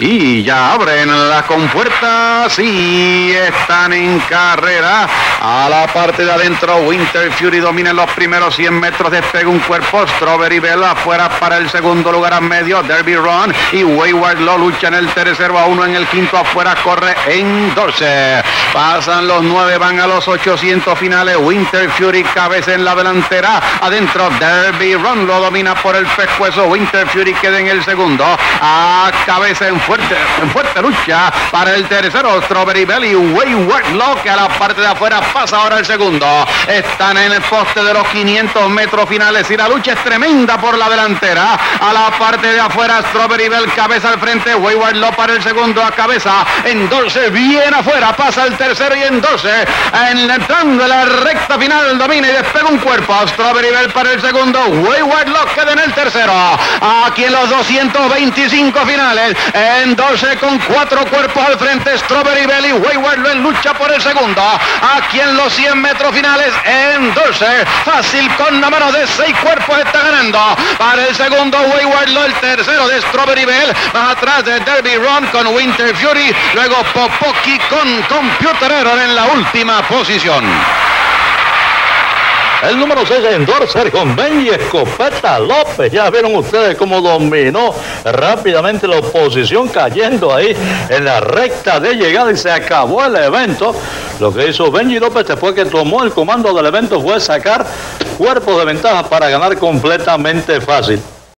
Y ya abren las compuertas y están en carrera. A la parte de adentro, Winter Fury domina en los primeros 100 metros. Despega un cuerpo. Strawberry Belle afuera para el segundo lugar a medio. Derby Run y Wayward Law luchan el tercero a uno. En el quinto afuera corre Endorser. Pasan los 9, van a los 800 finales. Winter Fury cabeza en la delantera. Adentro, Derby Run lo domina por el pescuezo. Winter Fury queda en el segundo. A cabeza en fuerte lucha para el tercero, Strawberry Belle y Wayward Lock, que a la parte de afuera pasa ahora el segundo. Están en el poste de los 500 metros finales y la lucha es tremenda por la delantera. A la parte de afuera, Strawberry Belle cabeza al frente, Wayward Lock para el segundo a cabeza, Endorser bien afuera, pasa el tercero y Endorser en el tram de la recta final domina y despega un cuerpo. Strawberry Belle para el segundo, Wayward Lock queda en el tercero. Aquí en los 225 finales, Endorser con 4 cuerpos al frente, Strawberry Belle y Wayward Lock en lucha por el segundo. Aquí en los 100 metros finales, Endorser fácil con la mano de 6 cuerpos está ganando. Para el segundo, Wayward Lock, el tercero de Strawberry Belle, más atrás de Derby Run con Winter Fury, luego Popoki con Computer Error en la última posición. El número 6, Endorser, con Benji Escopeta López. Ya vieron ustedes cómo dominó rápidamente la oposición, cayendo ahí en la recta de llegada y se acabó el evento. Lo que hizo Benji López después que tomó el comando del evento fue sacar cuerpos de ventaja para ganar completamente fácil.